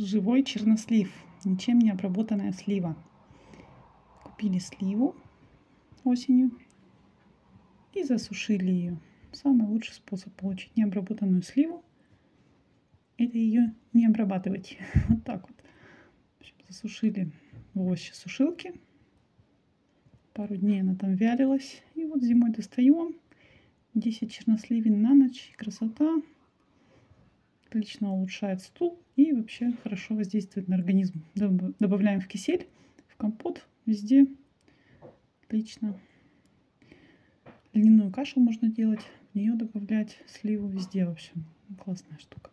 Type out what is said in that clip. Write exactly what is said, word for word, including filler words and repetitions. Живой чернослив, ничем не обработанная слива. Купили сливу осенью и засушили ее. Самый лучший способ получить необработанную сливу — это ее не обрабатывать. Вот так вот. В общем, засушили в овощесушилке. Пару дней она там вялилась. И вот зимой достаем. десять черносливин на ночь. Красота. Отлично улучшает стул и вообще хорошо воздействует на организм. Добавляем в кисель, в компот, везде. Отлично. Льняную кашу можно делать, в нее добавлять сливу, везде, в общем. Классная штука.